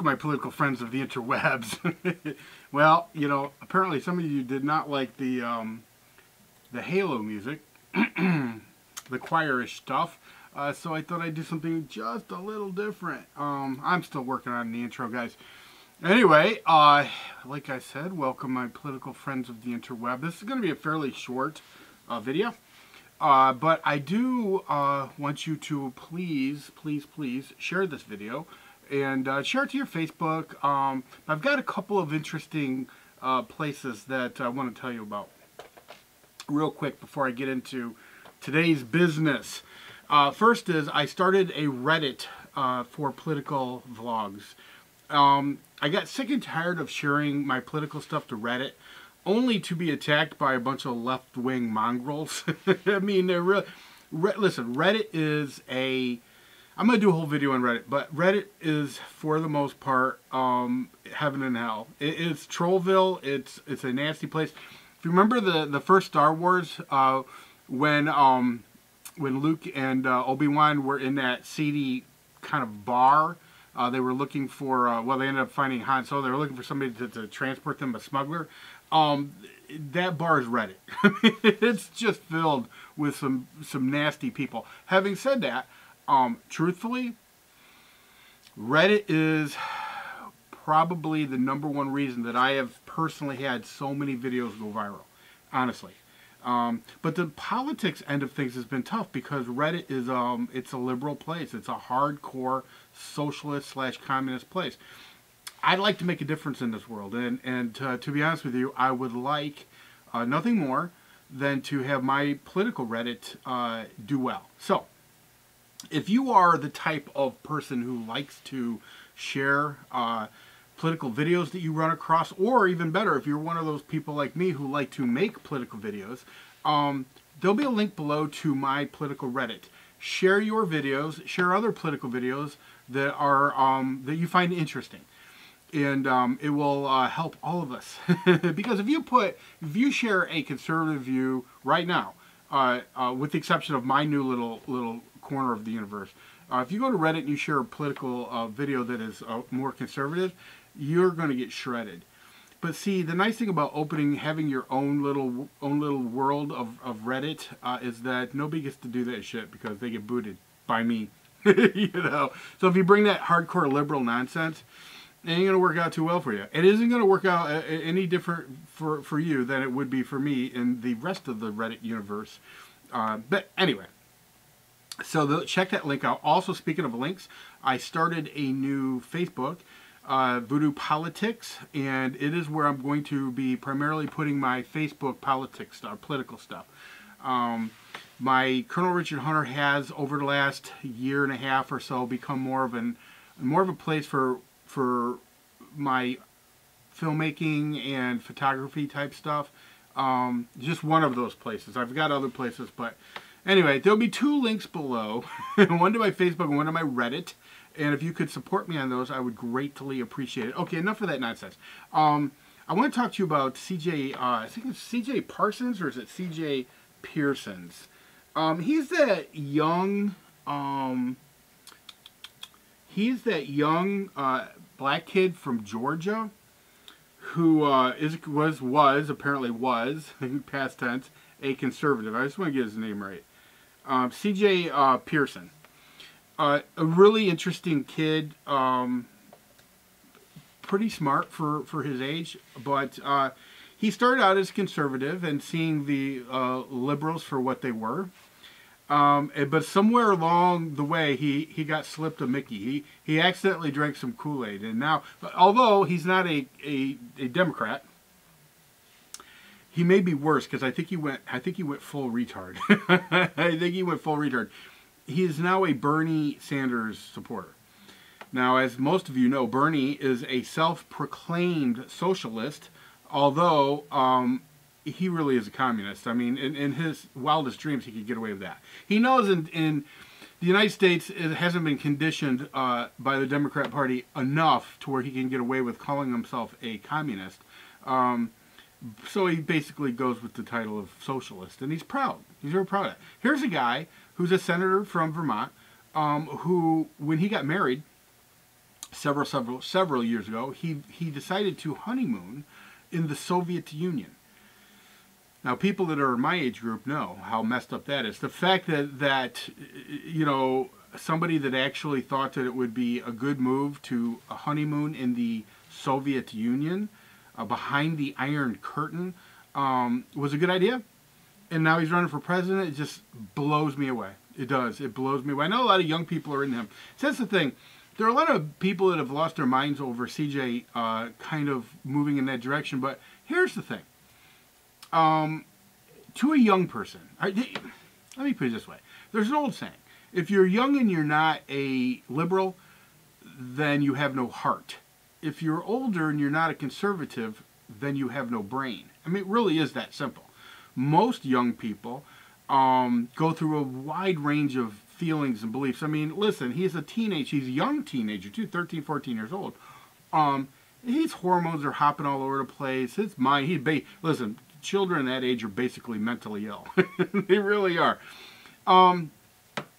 welcome my political friends of the interwebs. Well, you know, apparently some of you did not like the Halo music, the choirish stuff, so I thought I'd do something just a little different. I'm still working on the intro, guys. Anyway, like I said, welcome my political friends of the interweb. This is going to be a fairly short video, but I do want you to please, please, please share this video and share it to your Facebook. I've got a couple of interesting places that I want to tell you about real quick before I get into today's business. First is I started a Reddit for political vlogs. I got sick and tired of sharing my political stuff to Reddit, only to be attacked by a bunch of left-wing mongrels. I mean, they're really... listen, Reddit is a... I'm going to do a whole video on Reddit, but Reddit is, for the most part, heaven and hell. It's Trollville. It's a nasty place. If you remember the first Star Wars, when Luke and Obi-Wan were in that seedy kind of bar... they were looking for, well, they ended up finding Han Solo. They were looking for somebody to transport them, a smuggler. That bar is Reddit. It's just filled with some nasty people. Having said that, truthfully, Reddit is probably the #1 reason that I have personally had so many videos go viral, honestly. But the politics end of things has been tough because Reddit is, it's a liberal place. It's a hardcore socialist / communist place. I'd like to make a difference in this world. And to be honest with you, I would like nothing more than to have my political Reddit do well. So if you are the type of person who likes to share political videos that you run across, or even better, if you're one of those people like me who like to make political videos, there'll be a link below to my political Reddit. Share your videos, share other political videos that are that you find interesting, and it will help all of us. Because if you share a conservative view right now, with the exception of my new little corner of the universe, if you go to Reddit and you share a political video that is more conservative, you're going to get shredded. But see, the nice thing about having your own little world of Reddit is that nobody gets to do that shit because they get booted by me, you know. So if you bring that hardcore liberal nonsense, it ain't going to work out too well for you. It isn't going to work out any different for you than it would be for me in the rest of the Reddit universe. But anyway, so check that link out. Also, speaking of links, I started a new Facebook, Voodoo Politics, and it is where I'm going to be primarily putting my Facebook politics stuff, political stuff. My Colonel Richard Hunter has, over the last year and a half or so, become more of a place for my filmmaking and photography type stuff. Just one of those places. I've got other places, but anyway, there'll be 2 links below, one to my Facebook and one to my Reddit. And if you could support me on those, I would greatly appreciate it. Okay, enough of that nonsense. I want to talk to you about CJ, I think it's CJ Parsons, or is it CJ Pearson's? He's that young black kid from Georgia who was, past tense, a conservative. I just want to get his name right. CJ Pearson. A really interesting kid, pretty smart for his age, but he started out as conservative and seeing the liberals for what they were. But somewhere along the way, he got slipped a Mickey. He accidentally drank some Kool-Aid, and now, although he's not a Democrat, he may be worse because I think he went full retard. I think he went full retard. He is now a Bernie Sanders supporter. Now, as most of you know, Bernie is a self-proclaimed socialist, although he really is a communist. I mean, in his wildest dreams, he could get away with that. He knows in the United States, it hasn't been conditioned by the Democrat Party enough to where he can get away with calling himself a communist. So he basically goes with the title of socialist, and he's proud. He's very proud of that. Here's a guy who's a senator from Vermont, who, when he got married, several years ago, he decided to honeymoon in the Soviet Union. Now, people that are my age group know how messed up that is. The fact that, you know, somebody that actually thought that it would be a good move to a honeymoon in the Soviet Union, behind the Iron Curtain, was a good idea. And now he's running for president. It just blows me away. It does. It blows me away. I know a lot of young people are in him. So that's the thing. There are a lot of people that have lost their minds over CJ kind of moving in that direction. But here's the thing. To a young person, let me put it this way. There's an old saying. If you're young and you're not a liberal, then you have no heart. If you're older and you're not a conservative, then you have no brain. I mean, it really is that simple. Most young people go through a wide range of feelings and beliefs. I mean, listen, he's a teenager. He's a young teenager, too, 13, 14 years old. His hormones are hopping all over the place. His mind, listen, children that age are basically mentally ill. They really are.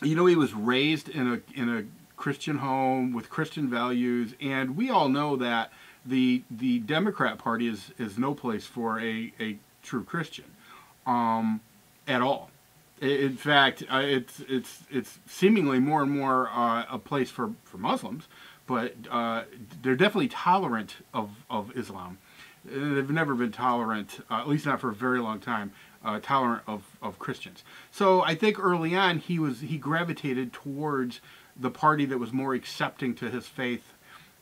You know, he was raised in a Christian home with Christian values, and we all know that the Democrat Party is no place for a true Christian at all. In fact, it's seemingly more and more a place for Muslims, but they're definitely tolerant of Islam. They've never been tolerant, at least not for a very long time, tolerant of Christians. So I think early on he gravitated towards the party that was more accepting to his faith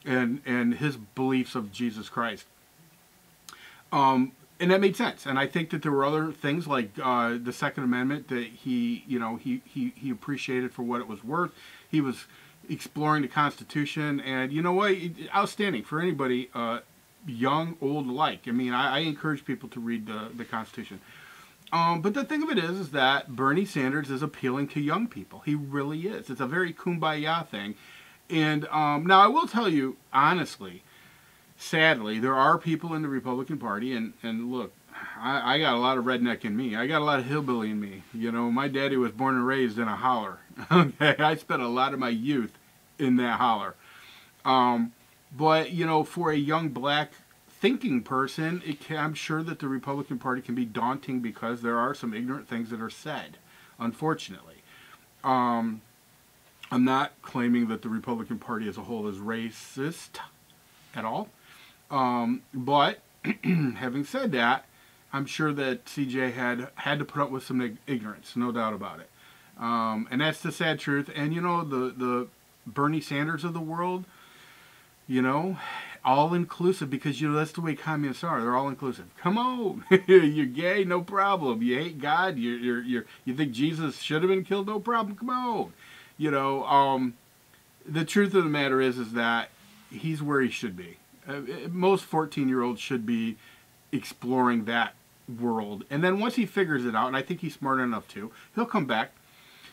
and his beliefs of Jesus Christ. And that made sense. And I think that there were other things like the Second Amendment that he appreciated for what it was worth. He was exploring the Constitution, and you know what? Outstanding for anybody. Young, old alike. I mean, I encourage people to read the Constitution. But the thing of it is that Bernie Sanders is appealing to young people. He really is. It's a very kumbaya thing. And now I will tell you, honestly, sadly, there are people in the Republican Party, and look, I got a lot of redneck in me. I got a lot of hillbilly in me. You know, my daddy was born and raised in a holler. Okay, I spent a lot of my youth in that holler. But, you know, for a young black thinking person, I'm sure that the Republican Party can be daunting because there are some ignorant things that are said, unfortunately. I'm not claiming that the Republican Party as a whole is racist at all. But having said that, I'm sure that CJ had to put up with some ignorance, no doubt about it. And that's the sad truth. And, you know, the Bernie Sanders of the world, you know, all inclusive, because, you know, that's the way communists are. They're all inclusive. Come on. You're gay, no problem. You hate God, you think Jesus should have been killed, no problem. Come on. You know, the truth of the matter is that he's where he should be. Most 14-year-olds should be exploring that world. And then once he figures it out, and I think he's smart enough to, he'll come back.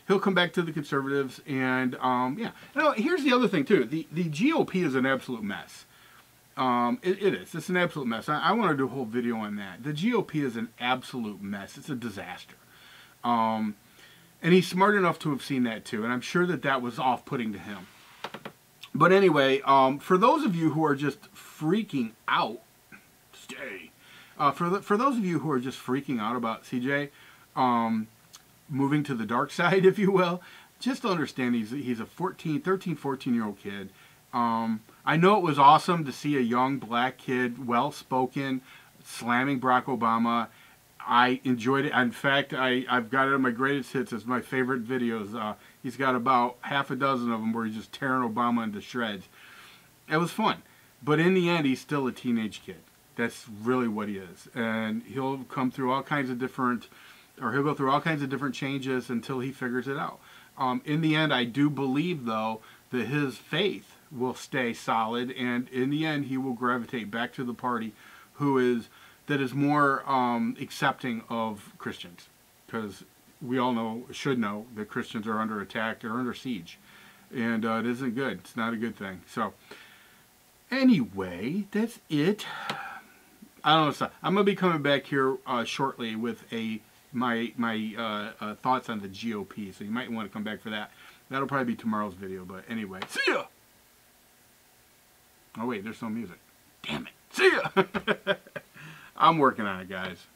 He'll come back to the conservatives, and yeah. Now, here's the other thing too. The GOP is an absolute mess. It is. It's an absolute mess. I want to do a whole video on that. The GOP is an absolute mess. It's a disaster. And he's smart enough to have seen that too. And I'm sure that that was off-putting to him. But anyway, for those of you who are just freaking out, stay. For those of you who are just freaking out about CJ. Moving to the dark side, if you will, just understand he's a 13-14-year-old kid. I know it was awesome to see a young black kid, well-spoken, slamming Barack Obama. I enjoyed it. In fact, I've got it on my greatest hits as my favorite videos. He's got about half a dozen of them where he's just tearing Obama into shreds. It was fun. But in the end, he's still a teenage kid. That's really what he is. And he'll come through all kinds of different... or he'll go through all kinds of different changes until he figures it out. In the end, I do believe, though, that his faith will stay solid, and in the end, he will gravitate back to the party that is more accepting of Christians, because we all know, should know, that Christians are under attack, they're under siege, and it isn't good. It's not a good thing. So, anyway, that's it. I don't know. I'm gonna be coming back here shortly with my thoughts on the GOP, so you might want to come back for that. That'll probably be tomorrow's video, but anyway, see ya! Oh wait, there's no music. Damn it. See ya! I'm working on it, guys.